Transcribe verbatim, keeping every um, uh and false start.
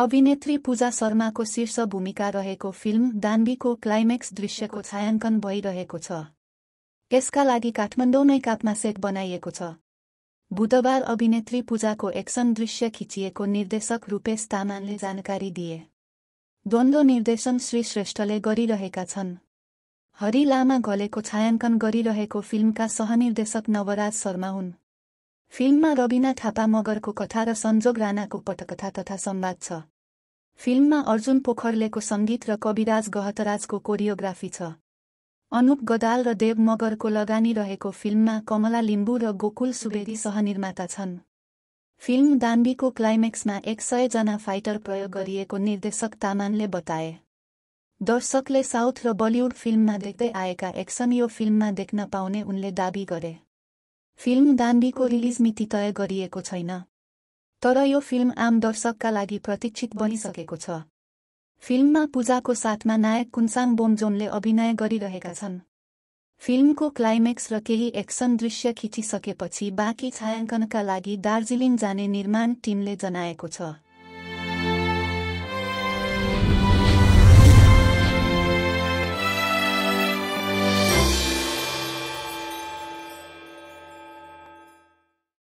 अभिनेत्री पूजा शर्माको शीर्ष भूमिका रहेको फिल्म दानबीको क्लाइमेक्स दृश्यको छायाङ्कन भइरहेको छ। यसका लागि काठमाडौँ नै कापमा सेट बनाइएको छ। बुधबार अभिनेत्री पूजाको एक्सन दृश्य खिचिएको निर्देशक रूपेश तामाङले जानकारी दिए। द्वन्द्व निर्देशन श्री श्रेष्ठले गरिरहेका छन्। हरि लामा घलेको छायाङ्कन गरिरहेको फिल्मका सहनिर्देशक नवराज शर्मा हुन्। फिल्ममा रविना था मगरको कथा र संजोग राणाको पटकथा तथा संवाद छ। फिल्ममा अर्जुन पोखर्लेको संगीत र कविराज गहतराजको कोरियोग्राफी छ। अनुप गदाल र देव मगरको लगानी रहेको फिल्ममा कमला लिंबू र रोकुल सुबेदी सहनिर्माता छन्। फिल्म दानबीको क्लाइमेक्समा एक सय जना फाइटर प्रयोग गरिएको निर्देशक तामाङले बताए। दर्शकले साउथ र बलिउड फिल्ममा देख्दै आएका एक्सन यो फिल्ममा देख्न पाउने उनले दाबी गरे। फिल्म दानबीको रिलिज मिति तय गरिएको छैन, तर यो फिल्म आम दर्शकका लागि प्रतीक्षित बनिसकेको छ। फिल्ममा पूजाको साथमा नायक कुनसान बमजोनले अभिनय गरिरहेका छन्। फिल्मको क्लाइमेक्स र केही एक्सन दृश्य खिचिसकेपछि बाँकी छायाङ्कनका लागि दार्जिलिङ जाने निर्माण टिमले जनाएको छ।